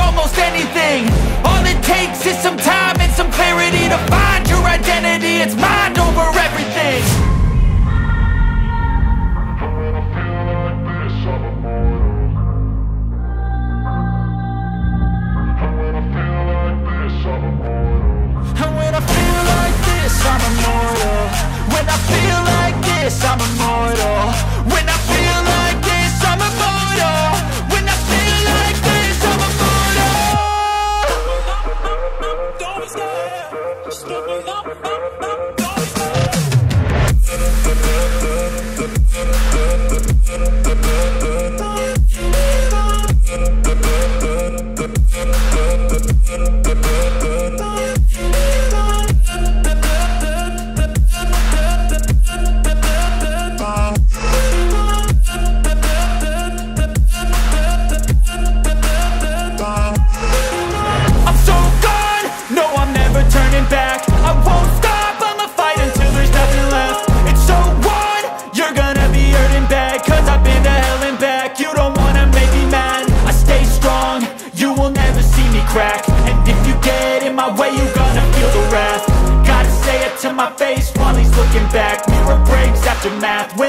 almost anything. All it takes is some time and some clarity to find your identity. It's mind over everything. And when I feel like this, I'm immortal. When I feel like this, I'm immortal. When I feel like this, I'm immortal. When I feel like this, I'm immortal. Math.